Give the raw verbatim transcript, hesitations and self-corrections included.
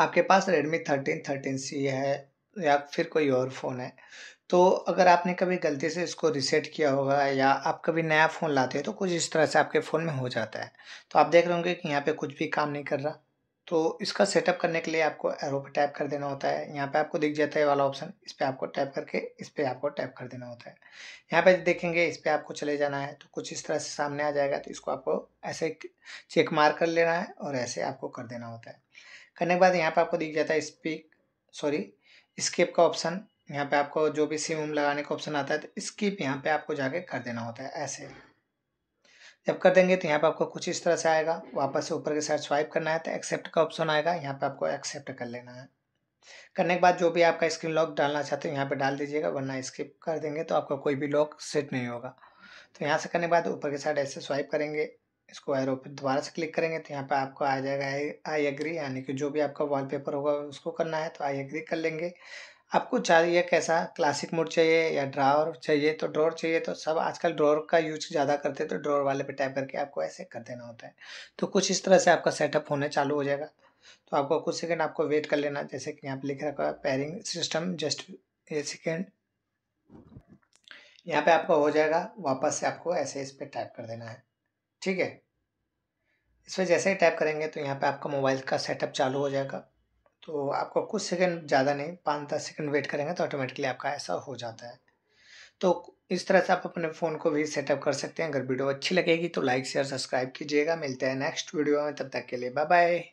आपके पास Redmi thirteen thirteen C है या फिर कोई और फ़ोन है, तो अगर आपने कभी गलती से इसको रीसेट किया होगा या आप कभी नया फ़ोन लाते हैं तो कुछ इस तरह से आपके फ़ोन में हो जाता है। तो आप देख रहे होंगे कि यहाँ पे कुछ भी काम नहीं कर रहा। तो इसका सेटअप करने के लिए आपको एरो पे टैप कर देना होता है। यहाँ पे आपको दिख जाता है वाला ऑप्शन, इस पर आपको टैप करके इस पर आपको टैप कर देना होता है। यहाँ पे देखेंगे इस पर आपको चले जाना है, तो कुछ इस तरह से सामने आ जाएगा। तो इसको आपको ऐसे चेक मार कर लेना है और ऐसे आपको कर देना होता है। करने के बाद यहाँ पर आपको दिख जाता है स्पीक सॉरी स्केप का ऑप्शन। यहाँ पे आपको जो भी सिम लगाने का ऑप्शन आता है तो स्किप यहाँ पे आपको जाके कर देना होता है। ऐसे जब कर देंगे तो यहाँ पे आपको कुछ इस तरह से आएगा। वापस से ऊपर के साइड स्वाइप करना है तो एक्सेप्ट का ऑप्शन आएगा, यहाँ पे आपको एक्सेप्ट कर लेना है। करने के बाद जो भी आपका स्क्रीन लॉक डालना चाहते हो यहाँ पे डाल दीजिएगा, वरना स्किप कर देंगे तो आपका कोई भी लॉक सेट नहीं होगा। तो यहाँ से करने के बाद ऊपर के साइड ऐसे स्वाइप करेंगे, इसको एरो पे दोबारा से क्लिक करेंगे तो यहाँ पे आपको आ जाएगा आई एग्री, यानी कि जो भी आपका वॉलपेपर होगा उसको करना है तो आई एग्री कर लेंगे। आपको चाहिए कैसा, क्लासिक मोड चाहिए या ड्रॉअर चाहिए, तो ड्रॉअर चाहिए। तो सब आजकल ड्रॉअर का यूज ज़्यादा करते हैं, तो ड्रॉअर वाले पे टैप करके आपको ऐसे कर देना होता है। तो कुछ इस तरह से आपका सेटअप होने चालू हो जाएगा। तो आपको कुछ सेकंड आपको वेट कर लेना, जैसे कि यहाँ पे लिख रखा है pairing system just a second. यहाँ पर आपका हो जाएगा, वापस से आपको ऐसे इस पर टैप कर देना है, ठीक है। इस पर जैसे ही टैप करेंगे तो यहाँ पर आपका मोबाइल का सेटअप चालू हो जाएगा। तो आपको कुछ सेकंड ज़्यादा नहीं, पाँच दस सेकंड वेट करेंगे तो ऑटोमेटिकली आपका ऐसा हो जाता है। तो इस तरह से आप अपने फ़ोन को भी सेटअप कर सकते हैं। अगर वीडियो अच्छी लगेगी तो लाइक शेयर सब्सक्राइब कीजिएगा। मिलते हैं नेक्स्ट वीडियो में, तब तक के लिए बाय बाय।